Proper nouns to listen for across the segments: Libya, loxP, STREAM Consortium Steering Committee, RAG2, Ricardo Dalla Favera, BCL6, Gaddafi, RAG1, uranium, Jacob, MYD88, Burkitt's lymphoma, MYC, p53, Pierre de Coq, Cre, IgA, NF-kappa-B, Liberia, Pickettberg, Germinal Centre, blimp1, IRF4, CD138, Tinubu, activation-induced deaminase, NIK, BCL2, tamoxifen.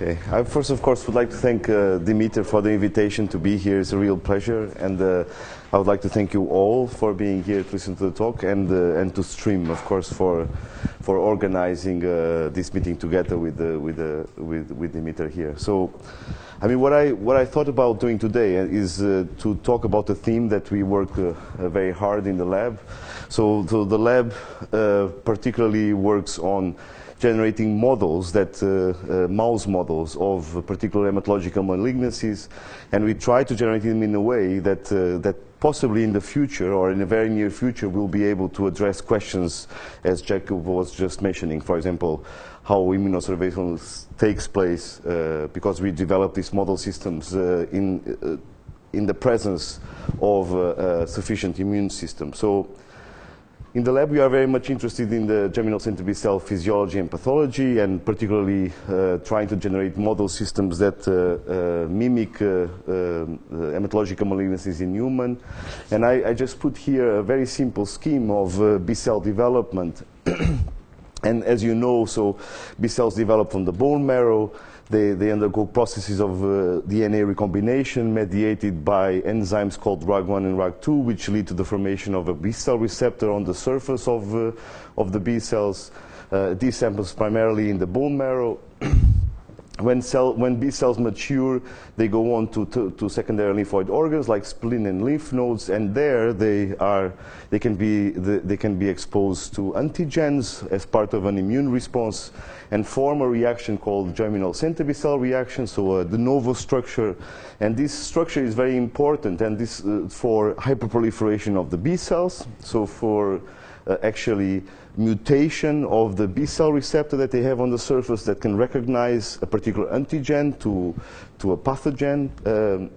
Okay. I first, of course, would like to thank Dimitar for the invitation to be here. It's a real pleasure, and I would like to thank you all for being here to listen to the talk and to Stream, of course, for organizing this meeting together with Dimitar here. So, I mean, what I thought about doing today is to talk about a theme that we work very hard in the lab. So the lab particularly works on generating models, that mouse models of particular hematological malignancies, and we try to generate them in a way that that possibly in the future, or in the very near future, we'll be able to address questions as Jacob was just mentioning. For example, how immunosurveillance takes place, because we develop these model systems in the presence of sufficient immune system. So, in the lab, we are very much interested in the germinal center B cell physiology and pathology, and particularly trying to generate model systems that mimic hematological malignancies in humans. And I just put here a very simple scheme of B cell development. And as you know, so B cells develop from the bone marrow. They undergo processes of DNA recombination mediated by enzymes called RAG1 and RAG2, which lead to the formation of a B cell receptor on the surface of the B cells. This happens primarily in the bone marrow. When B cells mature, they go on to secondary lymphoid organs like spleen and lymph nodes, and there they can be exposed to antigens as part of an immune response and form a reaction called germinal center B cell reaction, so a de novo structure. And this structure is very important, and this for hyperproliferation of the B cells, so for actually mutation of the B cell receptor that they have on the surface that can recognize a particular antigen to a pathogen.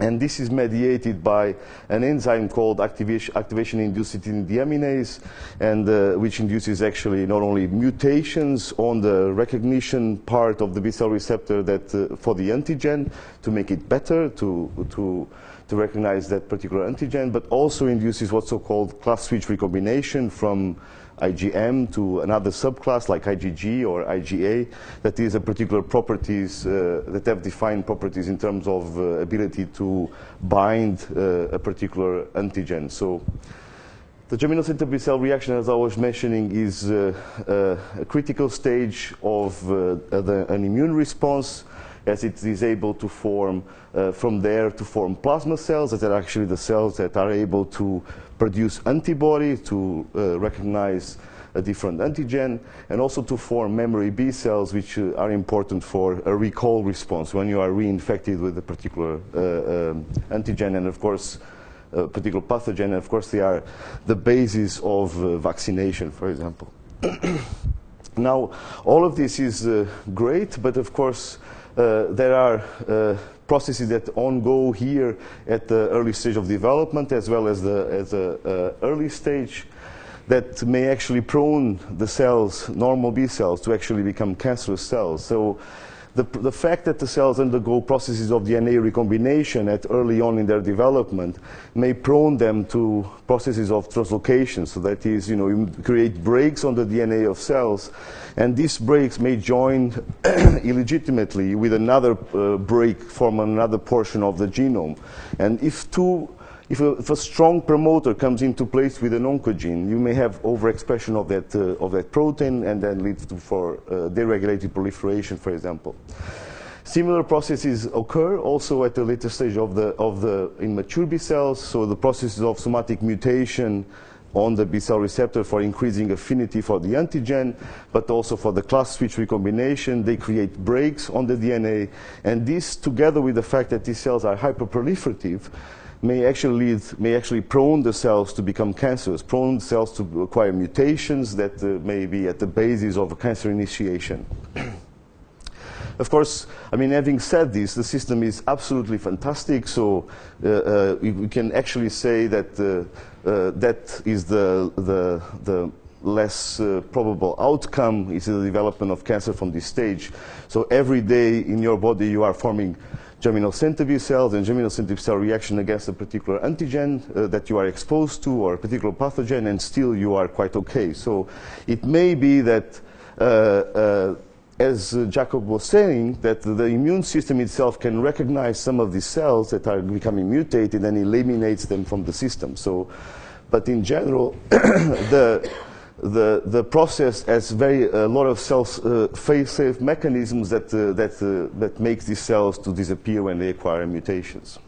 And this is mediated by an enzyme called activation-induced deaminase, and which induces actually not only mutations on the recognition part of the B cell receptor that for the antigen to make it better to recognize that particular antigen, but also induces what's so-called class switch recombination from IgM to another subclass like IgG or IgA, that is a particular properties that have defined properties in terms of ability to bind a particular antigen. So the germinal center B cell reaction, as I was mentioning, is a critical stage of an immune response, as it is able to form, from there to form plasma cells that are actually the cells that are able to produce antibody to recognize a different antigen, and also to form memory B cells, which are important for a recall response when you are reinfected with a particular antigen, and of course a particular pathogen, and of course they are the basis of vaccination, for example. Now, all of this is great, but of course there are processes that ongo here at the early stage of development, as well as the early stage, that may actually prone the cells, normal B cells, to actually become cancerous cells. So the fact that the cells undergo processes of DNA recombination at early on in their development may prone them to processes of translocation. So that is, you create breaks on the DNA of cells, and these breaks may join illegitimately with another break from another portion of the genome. And if a strong promoter comes into place with an oncogene, you may have overexpression of that protein, and then leads to deregulated proliferation, for example. Similar processes occur also at the later stage of the immature B cells. So the processes of somatic mutation on the B cell receptor for increasing affinity for the antigen, but also for the class switch recombination. They create breaks on the DNA, and this, together with the fact that these cells are hyperproliferative, may actually prone the cells to become cancerous, prone cells to acquire mutations that may be at the basis of a cancer initiation. Of course, I mean, having said this, the system is absolutely fantastic, so we can actually say that that is the less probable outcome, is the development of cancer from this stage. So every day in your body you are forming germinal center B cells and germinal center B cell reaction against a particular antigen that you are exposed to, or a particular pathogen, and still you are quite okay. So it may be that as Jacob was saying, that the immune system itself can recognize some of these cells that are becoming mutated and eliminates them from the system. So, but in general, the process has a lot of cells fail-safe mechanisms that makes these cells to disappear when they acquire mutations.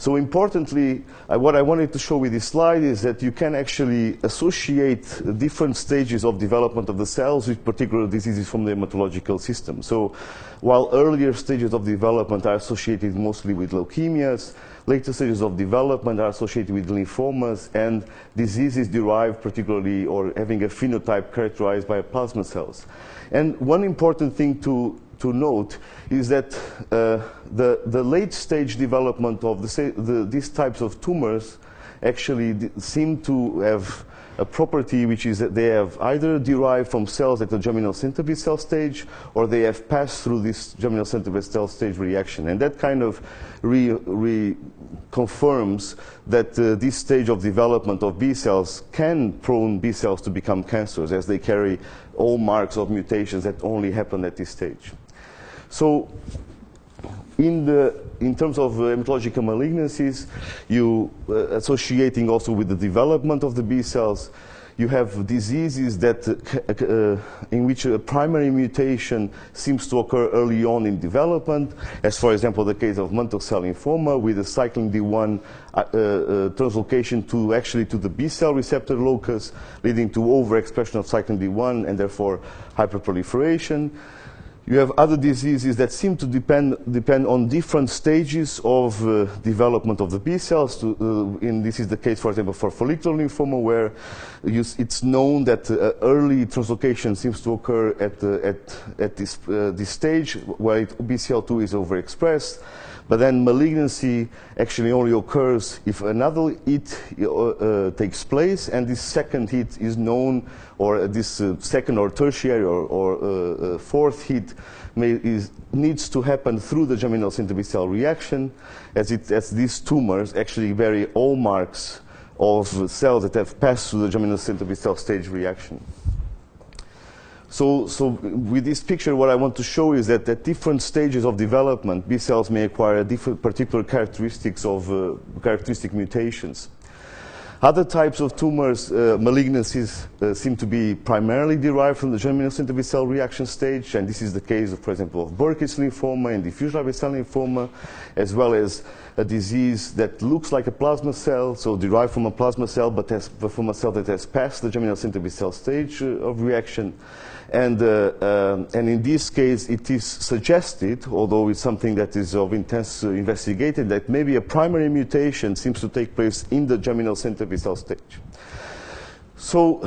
So importantly, what I wanted to show with this slide is that you can actually associate different stages of development of the cells with particular diseases from the hematological system. So while earlier stages of development are associated mostly with leukemias, later stages of development are associated with lymphomas and diseases derived particularly or having a phenotype characterized by plasma cells. And one important thing to note is that the late stage development of these types of tumors actually seem to have a property which is that they have either derived from cells at the germinal centripetal cell stage, or they have passed through this germinal centripetal cell stage reaction. And that kind of confirms that this stage of development of B cells can prone B cells to become cancers, as they carry all marks of mutations that only happen at this stage. So in terms of hematological malignancies, you associating also with the development of the B cells, you have diseases that in which a primary mutation seems to occur early on in development, as for example the case of mantle cell lymphoma with the cyclin D1 translocation to the B cell receptor locus, leading to overexpression of cyclin D1 and therefore hyperproliferation. You have other diseases that seem to depend on different stages of development of the B cells. And this is the case, for example, for follicular lymphoma, where it's known that early translocation seems to occur at this stage, where BCL2 is overexpressed. But then malignancy actually only occurs if another hit takes place, and this second hit is known, or this second or tertiary or fourth hit needs to happen through the germinal centripetal cell reaction, as these tumors actually vary all marks of cells that have passed through the germinal centripetal cell stage reaction. So with this picture, what I want to show is that at different stages of development, B cells may acquire different particular characteristics of characteristic mutations. Other types of tumors, malignancies, seem to be primarily derived from the germinal centripetal cell reaction stage, and this is the case, for example, of Burkitt's lymphoma and diffuse large B-cell lymphoma, as well as a disease that looks like a plasma cell, so derived from a plasma cell, but from a cell that has passed the germinal centripetal cell stage of reaction. And in this case, it is suggested, although it's something that is of intense investigation, that maybe a primary mutation seems to take place in the germinal centripetal cell stage. So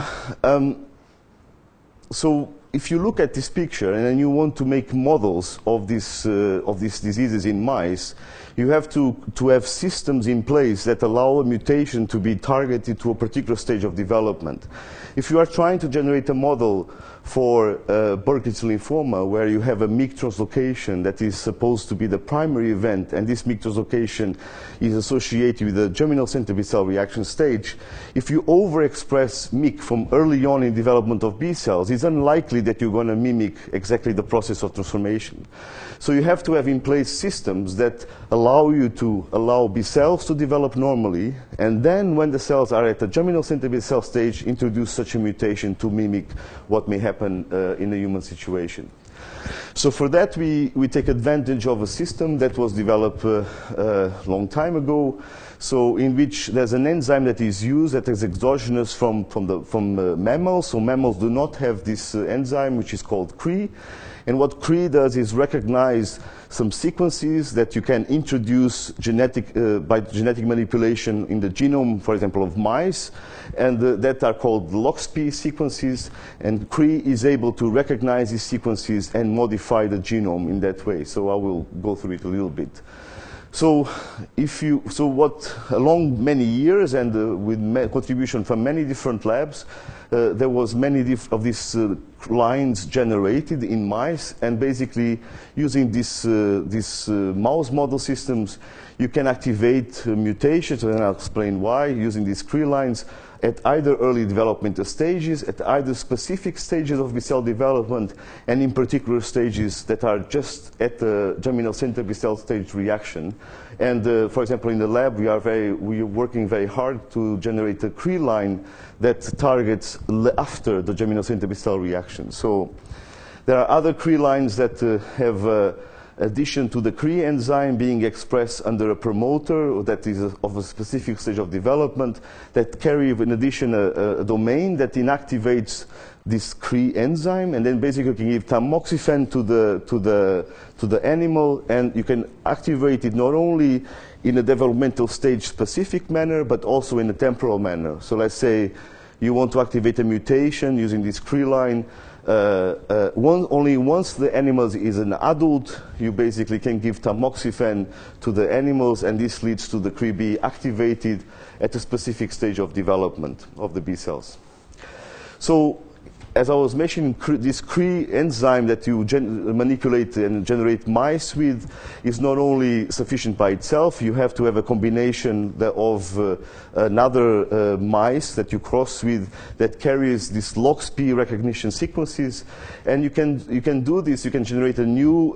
if you look at this picture and then you want to make models of these diseases in mice, you have to have systems in place that allow a mutation to be targeted to a particular stage of development. If you are trying to generate a model for Burkitt's lymphoma, where you have a MYC translocation that is supposed to be the primary event, and this MYC translocation is associated with the germinal centripetal cell reaction stage, if you overexpress MYC from early on in development of B cells, it's unlikely that you're going to mimic exactly the process of transformation. So you have to have in place systems that allow B cells to develop normally, and then when the cells are at the germinal centripetal cell stage, introduce such a mutation to mimic what may happen in a human situation. So for that, we take advantage of a system that was developed a long time ago, so in which there's an enzyme that is used that is exogenous from mammals, so mammals do not have this enzyme, which is called Cre. And what Cre does is recognize some sequences that you can introduce by genetic manipulation in the genome, for example, of mice, and that are called loxP sequences, and Cre is able to recognize these sequences and modify the genome in that way. So I will go through it a little bit. So along many years and with contribution from many different labs, there was many of these lines generated in mice, and basically using this, mouse model systems, you can activate mutations, and I'll explain why, using these Cre lines at either early development stages, at either specific stages of B-cell development, and in particular stages that are just at the germinal center B-cell stage reaction. And for example, in the lab, we are working very hard to generate a Cre line that targets after the germinal center B-cell reaction. So there are other Cre lines that have addition to the Cre enzyme being expressed under a promoter that is of a specific stage of development, that carry in addition a domain that inactivates this Cre enzyme, and then basically you can give tamoxifen to the animal, and you can activate it not only in a developmental stage specific manner, but also in a temporal manner. So let's say you want to activate a mutation using this Cre line. Only once the animal is an adult, you basically can give tamoxifen to the animals, and this leads to the Cre being activated at a specific stage of development of the B cells. So, as I was mentioning, this Cre enzyme that you manipulate and generate mice with is not only sufficient by itself. You have to have a combination of another mice that you cross with that carries this loxP recognition sequences, and you can do this. You can generate a new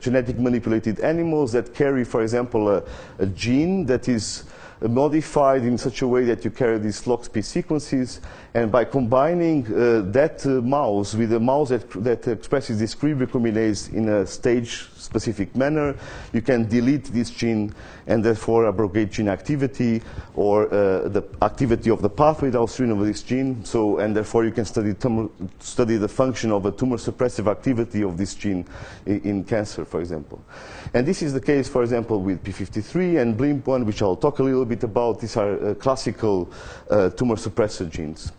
genetic manipulated animals that carry, for example, a gene that is modified in such a way that you carry these loxP sequences, and by combining that mouse with a mouse that expresses this Cre recombinase in a stage-specific manner, you can delete this gene and therefore abrogate gene activity or the activity of the pathway downstream of this gene. So, and therefore you can study the function of a tumor suppressive activity of this gene in cancer, for example. And this is the case, for example, with p53 and blimp1, which I'll talk a little bit about. These are classical tumor suppressor genes.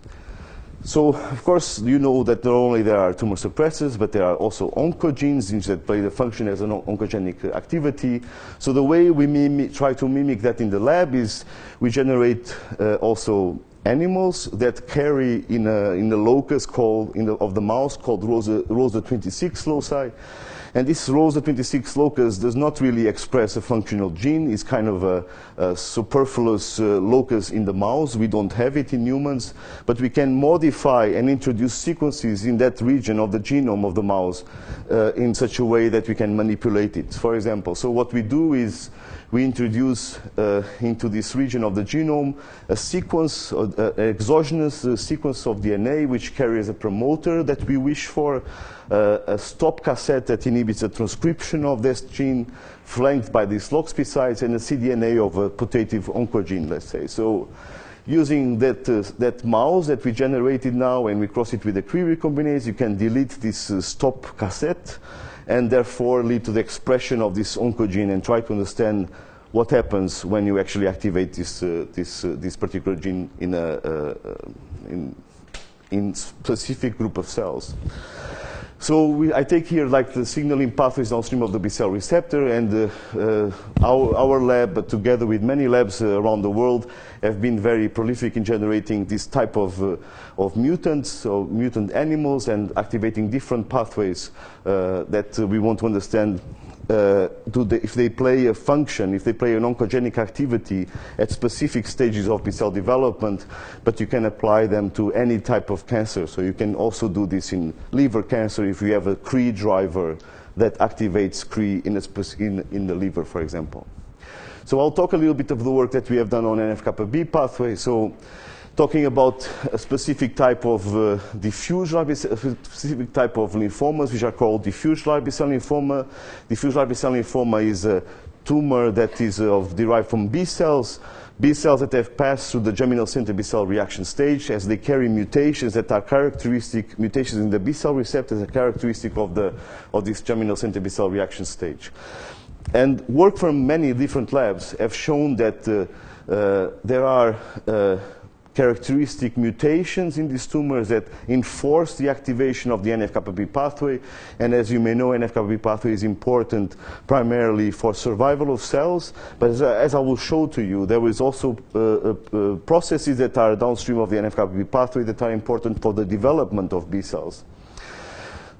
So, of course, you know that not only there are tumor suppressors, but there are also oncogenes, genes that play the function as an oncogenic activity. So the way we try to mimic that in the lab is we generate also animals that carry in the locus called of the mouse called Rosa 26 loci. And this Rosa 26 locus does not really express a functional gene. It's kind of a superfluous locus in the mouse. We don't have it in humans, but we can modify and introduce sequences in that region of the genome of the mouse in such a way that we can manipulate it, for example. So what we do is we introduce into this region of the genome a sequence, an exogenous sequence of DNA which carries a promoter that we wish for, a stop cassette that inhibits the transcription of this gene, flanked by these loxP sites, and a cDNA of a putative oncogene, let's say. So, using that mouse that we generated now, and we cross it with the Cre recombinase, you can delete this stop cassette, and therefore lead to the expression of this oncogene and try to understand what happens when you actually activate this particular gene in specific group of cells. So I take here like the signaling pathways downstream of the B-cell receptor, and our lab, but together with many labs around the world, have been very prolific in generating this type of mutants, so mutant animals, and activating different pathways that we want to understand if they play a function, if they play an oncogenic activity at specific stages of B-cell development, but you can apply them to any type of cancer. So you can also do this in liver cancer if you have a Cre driver that activates Cre in the liver, for example. So I'll talk a little bit of the work that we have done on NF-kappa-B pathway. So talking about a specific type of specific type of lymphomas, which are called diffuse large B-cell lymphoma. Diffuse large B-cell lymphoma is a tumor that is derived from B cells that have passed through the germinal center B-cell reaction stage, as they carry mutations that are characteristic, mutations in the B-cell receptors are characteristic of this germinal center B-cell reaction stage. And work from many different labs have shown that there are characteristic mutations in these tumors that enforce the activation of the NF-kappa-B pathway. And as you may know, NF-kappa-B pathway is important primarily for survival of cells, but as I will show to you, there is also processes that are downstream of the NF-kappa-B pathway that are important for the development of B cells.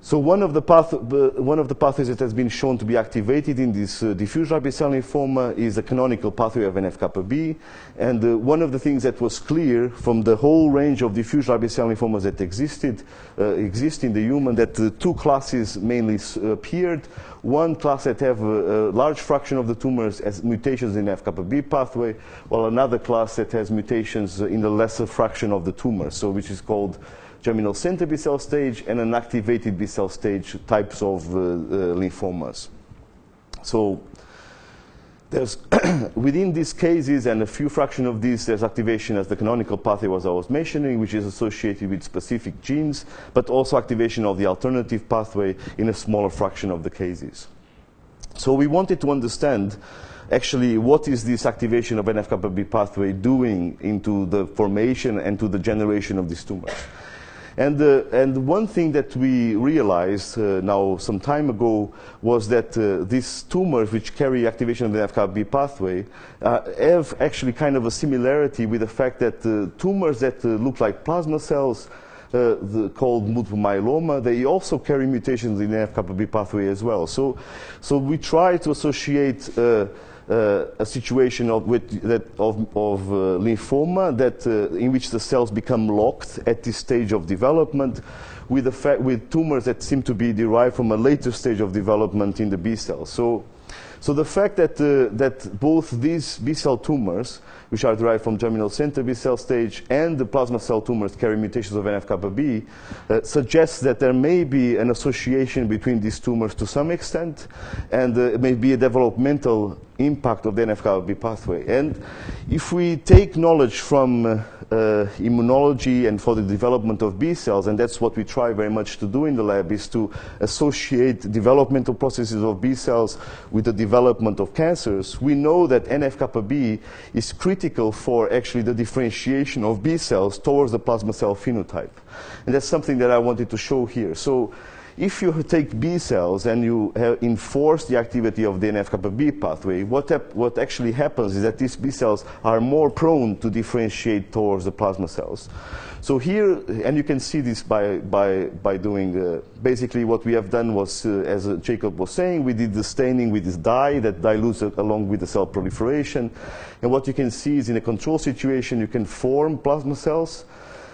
So one of the pathways that has been shown to be activated in this diffuse large B-cell lymphoma is a canonical pathway of NF-kappa-B, and one of the things that was clear from the whole range of diffuse large B-cell lymphomas that exist in the human, that two classes mainly appeared. One class that have a large fraction of the tumors as mutations in NF-kappa-B pathway, while another class that has mutations in the lesser fraction of the tumor, so which is called germinal center B-cell stage and an activated B-cell stage types of lymphomas. So there's within these cases and a few fraction of these, there's activation as the canonical pathway as I was mentioning, which is associated with specific genes, but also activation of the alternative pathway in a smaller fraction of the cases. So we wanted to understand actually what is this activation of NF-kappa-B pathway doing into the formation and to the generation of these tumors. And one thing that we realized now some time ago was that these tumors which carry activation of the NF-kappa-B pathway have actually kind of a similarity with the fact that tumors that look like plasma cells called multiple myeloma, they also carry mutations in the NF-kappa-B pathway as well. So we try to associate a situation of lymphoma that in which the cells become locked at this stage of development with tumors that seem to be derived from a later stage of development in the B cells. So the fact that both these B cell tumors, which are derived from germinal center B cell stage, and the plasma cell tumors carry mutations of NF-kappa-B suggests that there may be an association between these tumors to some extent, and maybe a developmental impact of the NF-kappa-B pathway. And if we take knowledge from immunology and for the development of B cells, and that's what we try very much to do in the lab, is to associate developmental processes of B cells with the development of cancers, we know that NF-kappa-B is critical for actually the differentiation of B cells towards the plasma cell phenotype. And that's something that I wanted to show here. So if you take B cells and you enforce the activity of the NF-kappa-B pathway, what actually happens is that these B cells are more prone to differentiate towards the plasma cells. So here, and you can see this by doing, basically what we have done was, as Jacob was saying, we did the staining with this dye that dilutes along with the cell proliferation. And what you can see is in a control situation, you can form plasma cells.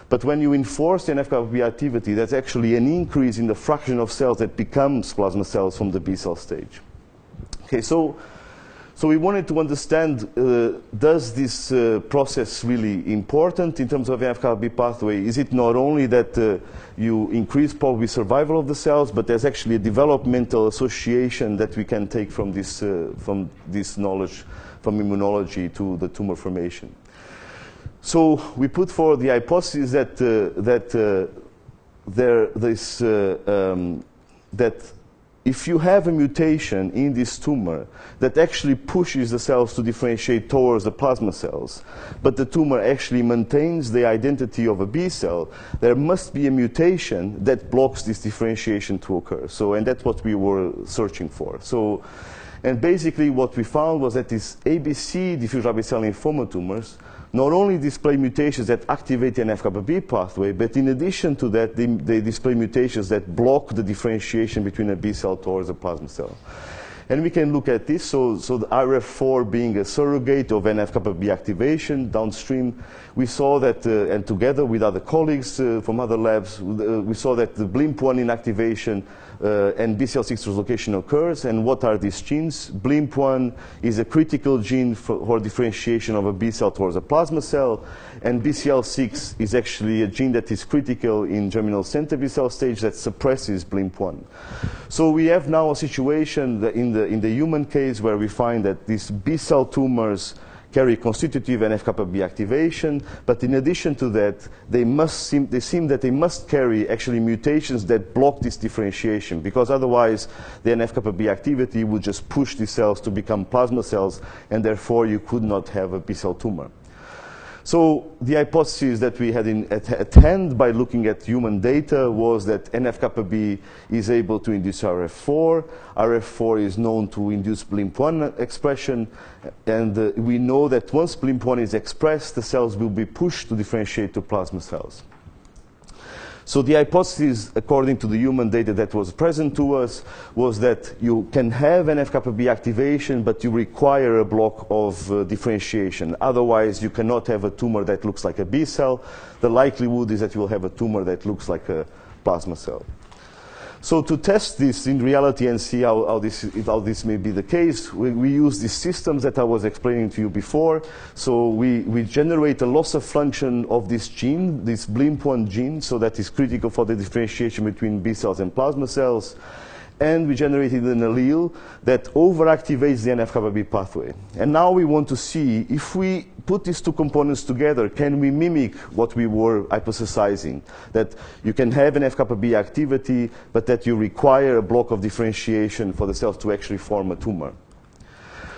But when you enforce the NF-kappa-B activity, there's actually an increase in the fraction of cells that becomes plasma cells from the B cell stage. Okay, so we wanted to understand, does this process really important in terms of NF-kappa-B pathway? Is it not only that you increase probably survival of the cells, but there's actually a developmental association that we can take from this knowledge from immunology to the tumor formation? So we put forward the hypothesis that that if you have a mutation in this tumor that actually pushes the cells to differentiate towards the plasma cells, but the tumor actually maintains the identity of a B cell, there must be a mutation that blocks this differentiation to occur. So, and that's what we were searching for. So, and basically what we found was that these ABC diffuse large B-cell lymphoma tumors not only display mutations that activate the NF-kappa-B pathway, but in addition to that, they display mutations that block the differentiation between a B cell towards a plasma cell. And we can look at this, so the IRF4 being a surrogate of NF-kappa-B activation downstream, we saw that, and together with other colleagues from other labs, we saw that the blimp1 inactivation and BCL6 translocation occurs. And what are these genes? Blimp1 is a critical gene for differentiation of a B cell towards a plasma cell, and BCL6 is actually a gene that is critical in germinal center B cell stage that suppresses Blimp1. So we have now a situation that in the human case where we find that these B cell tumors carry constitutive NF-kappa-B activation, but in addition to that, they must carry actually mutations that block this differentiation, because otherwise the NF-kappa-B activity would just push these cells to become plasma cells, and therefore you could not have a B-cell tumor. So the hypothesis that we had at hand by looking at human data was that NF-kappa-B is able to induce IRF4. IRF4 is known to induce BLIMP1 expression, and we know that once BLIMP1 is expressed, the cells will be pushed to differentiate to plasma cells. So the hypothesis, according to the human data that was present to us, was that you can have NF-kappa-B activation, but you require a block of differentiation. Otherwise, you cannot have a tumor that looks like a B cell. The likelihood is that you will have a tumor that looks like a plasma cell. So to test this in reality and see how this may be the case, we use these systems that I was explaining to you before. So we generate a loss of function of this gene, this blimp1 gene, so that is critical for the differentiation between B cells and plasma cells. And we generated an allele that overactivates the NF-kappa-B pathway. And now we want to see if we put these two components together, can we mimic what we were hypothesizing? That you can have NF-kappa-B activity, but that you require a block of differentiation for the cells to actually form a tumor.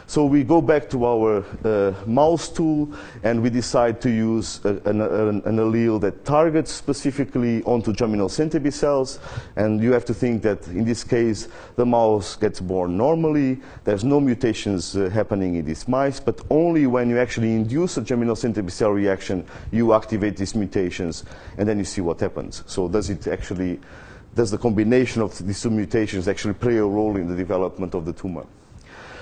So we go back to our mouse tool, and we decide to use an allele that targets specifically onto germinal center B cells. And you have to think that in this case, the mouse gets born normally. There's no mutations happening in these mice, but only when you actually induce a germinal center B cell reaction, you activate these mutations, and then you see what happens. So does the combination of these two mutations actually play a role in the development of the tumor?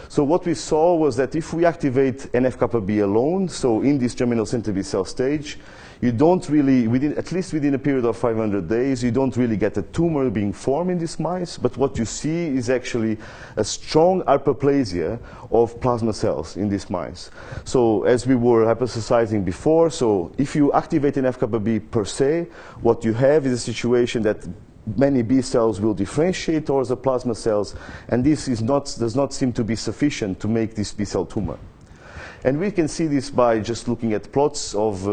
So what we saw was that if we activate NF-kappa-B alone, so in this germinal center B cell stage, you don't really, at least within a period of 500 days, you don't really get a tumor being formed in these mice, but what you see is actually a strong hyperplasia of plasma cells in these mice. So as we were hypothesizing before, so if you activate NF-kappa-B per se, what you have is a situation that many B cells will differentiate towards the plasma cells, and this is not, does not seem to be sufficient to make this B cell tumor. And we can see this by just looking at plots of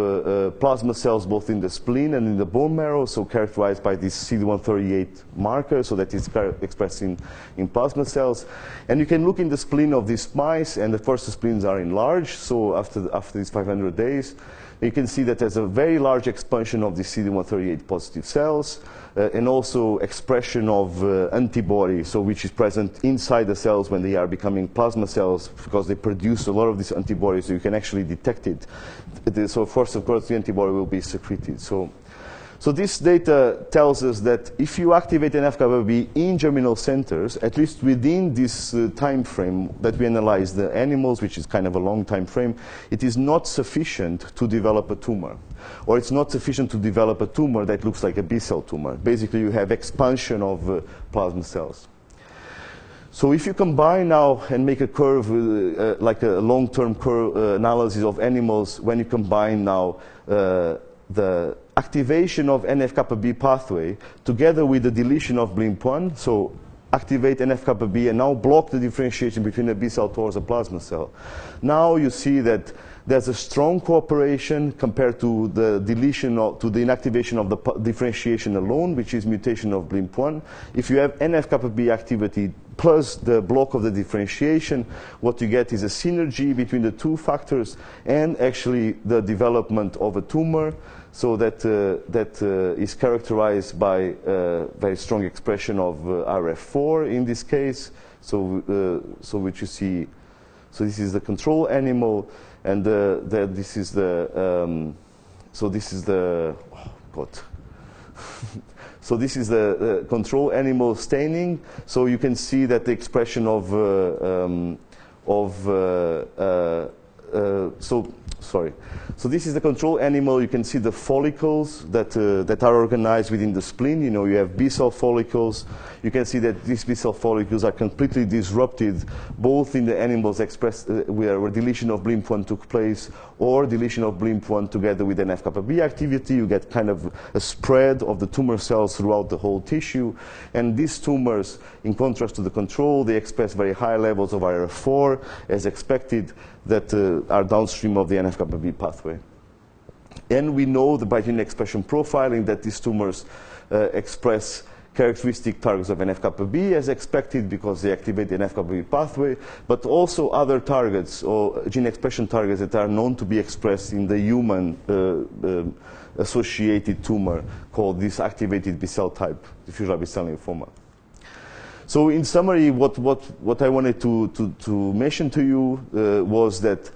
plasma cells both in the spleen and in the bone marrow, so characterized by this CD138 marker, so that is expressed in plasma cells. And you can look in the spleen of these mice, and of course the spleens are enlarged, so after these 500 days, you can see that there's a very large expansion of the CD138 positive cells, and also expression of antibody, so which is present inside the cells when they are becoming plasma cells, because they produce a lot of these antibodies, so you can actually detect it. So first, of course, the antibody will be secreted. So this data tells us that if you activate NF-kappa-B in germinal centers, at least within this time frame that we analyze the animals, which is kind of a long time frame, it is not sufficient to develop a tumor. Or it's not sufficient to develop a tumor that looks like a B-cell tumor. Basically, you have expansion of plasma cells. So if you combine now and make a curve, like a long-term curve analysis of animals, when you combine now the activation of NF-kappa-B pathway together with the deletion of blimp1, so activate NF-kappa-B and now block the differentiation between a B cell towards a plasma cell. Now you see that there's a strong cooperation compared to the deletion or to the inactivation of the differentiation alone, which is mutation of blimp1. If you have NF-kappa-B activity plus the block of the differentiation, what you get is a synergy between the two factors and actually the development of a tumor, so that, is characterized by very strong expression of IRF4 in this case, so which you see. So this is the control animal, and this is the So this is the control animal staining. So you can see that the expression of So this is the control animal. You can see the follicles that are organized within the spleen. You know, you have B-cell follicles. You can see that these B-cell follicles are completely disrupted, both in the animals expressed where deletion of BLIMP1 took place, or deletion of BLIMP1 together with NF-kappa-B activity. You get kind of a spread of the tumor cells throughout the whole tissue. And these tumors, in contrast to the control, they express very high levels of IRF4, as expected, that are downstream of the NF-kappa-B pathway. And we know by gene expression profiling that these tumors express characteristic targets of NF-kappa-B as expected, because they activate the NF-kappa-B pathway, but also other targets or gene expression targets that are known to be expressed in the human associated tumor called this activated B-cell type, diffuse B-cell lymphoma. So in summary, what I wanted to mention to you was that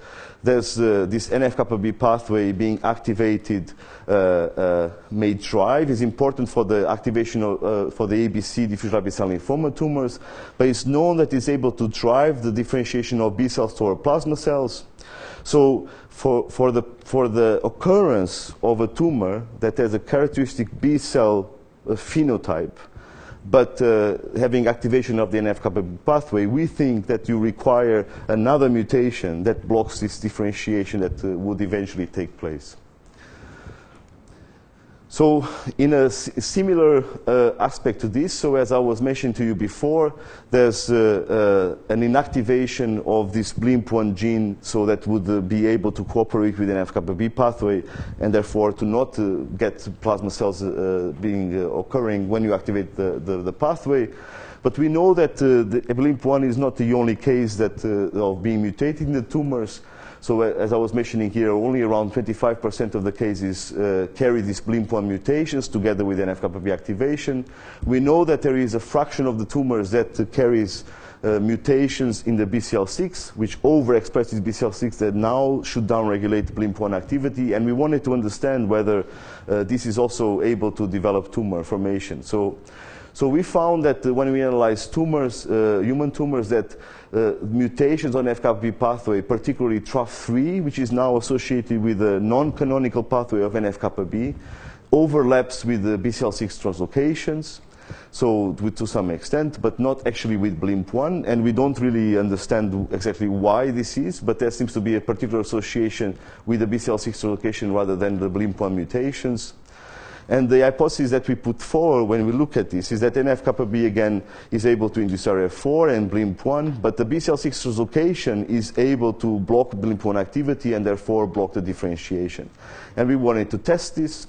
there's this NF-kappa-B pathway being activated may drive is important for the activation of, for the ABC diffuse large B-cell lymphoma tumors, but it's known that it's able to drive the differentiation of B-cells toward plasma cells. So for the occurrence of a tumor that has a characteristic B-cell phenotype, but having activation of the NF-kappa-B pathway, we think that you require another mutation that blocks this differentiation that would eventually take place. So in a similar aspect to this, so as I was mentioning to you before, there's an inactivation of this blimp1 gene, so that would be able to cooperate with an NF-kappa-B pathway, and therefore to not get plasma cells occurring when you activate the pathway. But we know that the blimp1 is not the only case that of being mutated in the tumors. So as I was mentioning here, only around 25% of the cases carry these blimp1 mutations together with NF-kappa-B activation. We know that there is a fraction of the tumors that carries mutations in the BCL6, which overexpresses BCL6 that now should downregulate blimp1 activity, and we wanted to understand whether this is also able to develop tumor formation. So we found that when we analyzed tumors, human tumors, that mutations on NF-kappa-B pathway, particularly TRAF3, which is now associated with the non-canonical pathway of NF-kappa-B, overlaps with the BCL6 translocations, so to some extent, but not actually with BLIMP1, and we don't really understand exactly why this is, but there seems to be a particular association with the BCL6 translocation rather than the BLIMP1 mutations. And the hypothesis that we put forward when we look at this is that NF-kappa-B, again, is able to induce IRF4 and BLIMP1, but the BCL6 translocation is able to block BLIMP1 activity and therefore block the differentiation. And we wanted to test this,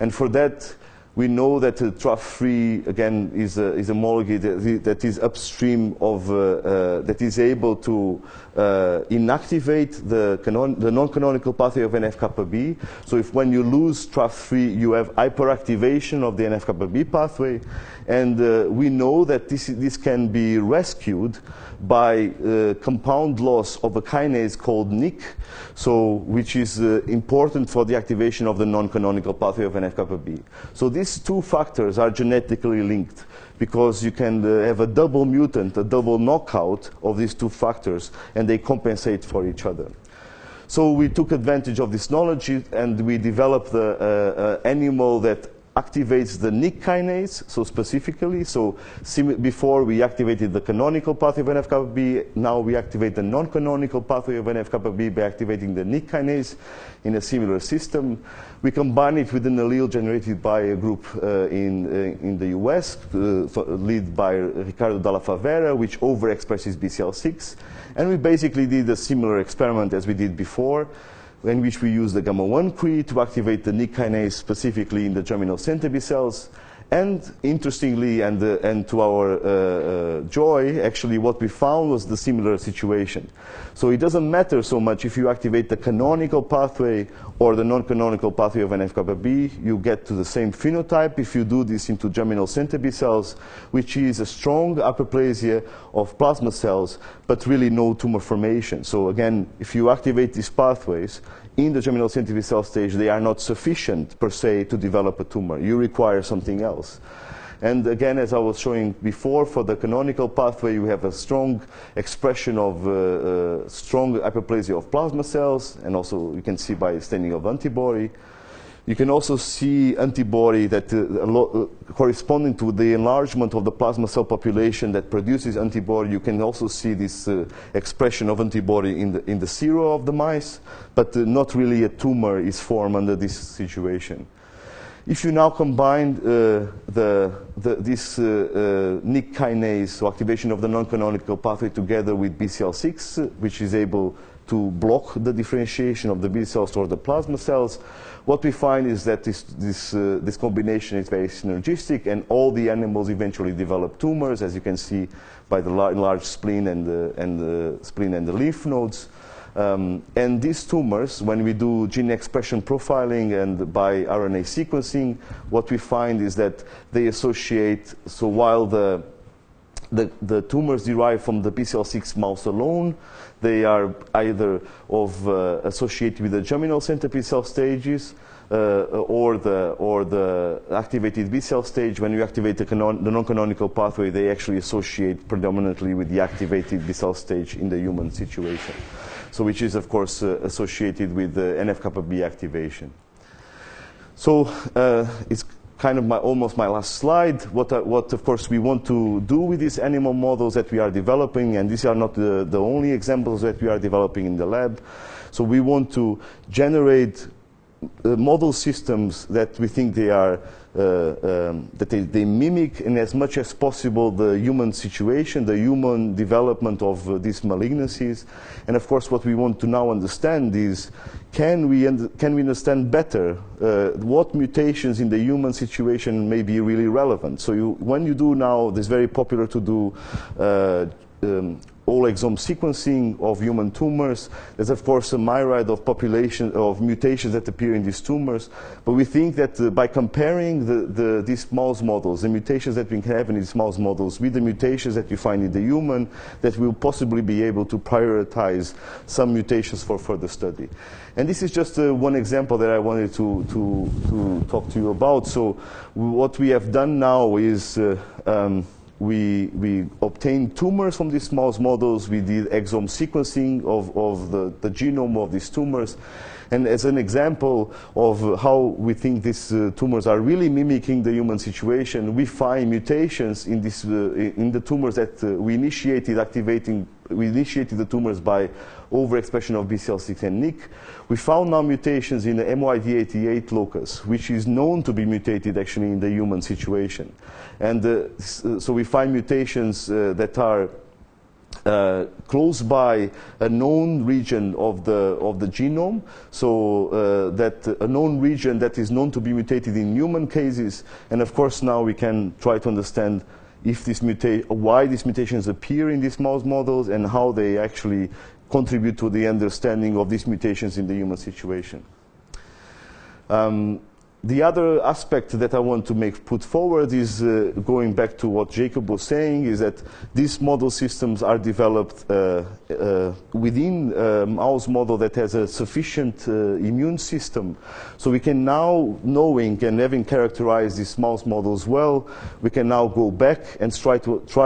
and for that, we know that TRAF3, again, is a molecule that is upstream of, that is able to inactivate the non-canonical pathway of NF-kappa-B. So if when you lose TRAF3, you have hyperactivation of the NF-kappa-B pathway. And we know that this can be rescued by compound loss of a kinase called NIK, so, which is important for the activation of the non-canonical pathway of NF-kappa-B. So these two factors are genetically linked, because you can have a double mutant, a double knockout of these two factors, and they compensate for each other. So we took advantage of this knowledge, and we developed the animal that activates the NIK kinase, so specifically. So before we activated the canonical pathway of NF-kappa-B, now we activate the non-canonical pathway of NF-kappa-B by activating the NIK kinase in a similar system. We combine it with an allele generated by a group in the US, led by Ricardo Dalla Favera, which overexpresses BCL6. And we basically did a similar experiment as we did before, in which we use the gamma-1 Cre to activate the NIK kinase specifically in the germinal center B cells. And interestingly, and to our joy, actually what we found was the similar situation. So it doesn't matter so much if you activate the canonical pathway or the non-canonical pathway of NF-kappa-B, you get to the same phenotype if you do this into germinal center B cells, which is a strong hyperplasia of plasma cells, but really no tumor formation. So again, if you activate these pathways, in the germinal center B cell stage, they are not sufficient, per se, to develop a tumor. You require something else. And again, as I was showing before, for the canonical pathway, you have a strong expression of strong hyperplasia of plasma cells, and also you can see by staining of antibody. You can also see antibody that corresponding to the enlargement of the plasma cell population that produces antibody. You can also see this expression of antibody in the serum of the mice, but not really a tumor is formed under this situation. If you now combine this NIK kinase, so activation of the non-canonical pathway, together with BCL6, which is able to block the differentiation of the B cells or the plasma cells, what we find is that this combination is very synergistic, and all the animals eventually develop tumors, as you can see by the large spleen and the lymph nodes. And these tumors, when we do gene expression profiling and by RNA sequencing, what we find is that they associate, so while the the tumors derived from the BCL6 mouse alone. They are either of associated with the germinal center B cell stages or the activated B cell stage. When you activate the non-canonical pathway, they actually associate predominantly with the activated B cell stage in the human situation. So which is, of course, associated with the NF-kappa-B activation. So it's kind of almost my last slide. What of course we want to do with these animal models that we are developing, and these are not the only examples that we are developing in the lab. So we want to generate model systems that we think they are that they mimic in as much as possible the human situation, the human development of these malignancies. And of course, what we want to now understand is, can we understand better what mutations in the human situation may be really relevant? So when you do now, it's very popular to do whole exome sequencing of human tumors. There's of course a myriad of population of mutations that appear in these tumors, but we think that by comparing these mouse models, the mutations that we can have in these mouse models with the mutations that you find in the human, that we'll possibly be able to prioritize some mutations for further study. And this is just one example that I wanted to talk to you about. So what we have done now is we obtained tumors from these mouse models. We did exome sequencing of the genome of these tumors. And as an example of how we think these tumors are really mimicking the human situation, we find mutations in the tumors that we initiated the tumors by overexpression of BCL6 and NIK. We found now mutations in the MYD88 locus, which is known to be mutated actually in the human situation. And so we find mutations that are close by a known region of the genome, so that a known region that is known to be mutated in human cases. And of course now we can try to understand if this why these mutations appear in these mouse models and how they actually contribute to the understanding of these mutations in the human situation. The other aspect that I want to put forward is going back to what Jacob was saying, is that these model systems are developed within a mouse model that has a sufficient immune system. So we can now, knowing and having characterized these mouse models well, we can now go back and try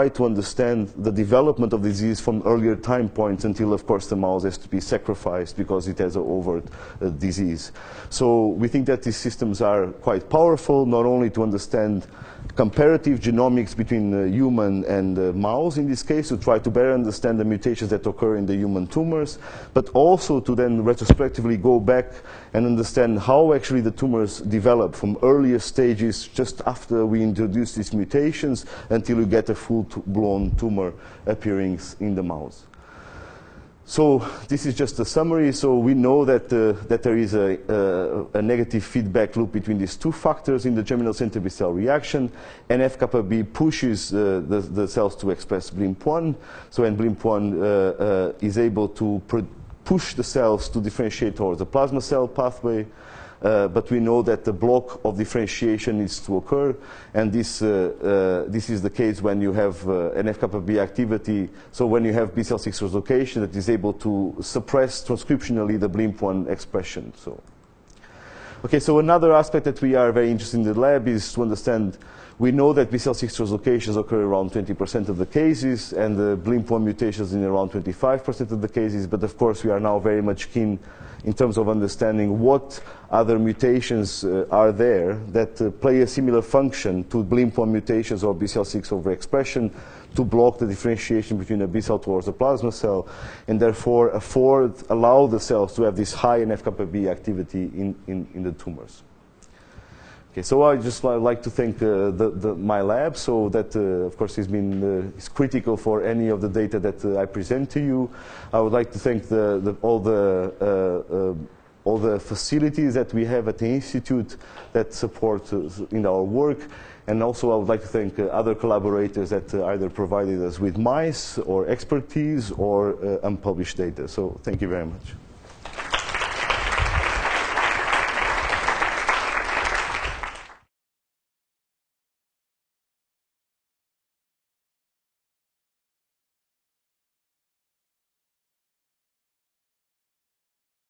to understand the development of disease from earlier time points until, of course, the mouse has to be sacrificed because it has an overt disease. So we think that these systems are quite powerful, not only to understand comparative genomics between the human and the mouse in this case, to try to better understand the mutations that occur in the human tumors, but also to then retrospectively go back and understand how actually the tumors develop from earlier stages just after we introduce these mutations until you get a full-blown tumor appearing in the mouse. So this is just a summary. So we know that there is a negative feedback loop between these two factors in the germinal center B cell reaction. NF-kappa-B pushes the cells to express blimp1. So and blimp1 is able to push the cells to differentiate towards the plasma cell pathway. But we know that the block of differentiation needs to occur, and this is the case when you have NF-kappa-B activity. So when you have BCL6 translocation that is able to suppress transcriptionally the blimp1 expression. So, okay. So another aspect that we are very interested in the lab is to understand. We know that BCL6 translocations occur around 20% of the cases, and the blimp1 mutations in around 25% of the cases. But of course, we are now very much keen in terms of understanding what other mutations are there that play a similar function to blimp1 mutations or BCL6 overexpression to block the differentiation between a B cell towards a plasma cell, and therefore allow the cells to have this high NF-kappa-B activity in the tumors. So I just like to thank my lab, so that of course is critical for any of the data that I present to you. I would like to thank all the facilities that we have at the institute that support in our work, and also I would like to thank other collaborators that either provided us with mice or expertise or unpublished data. So thank you very much.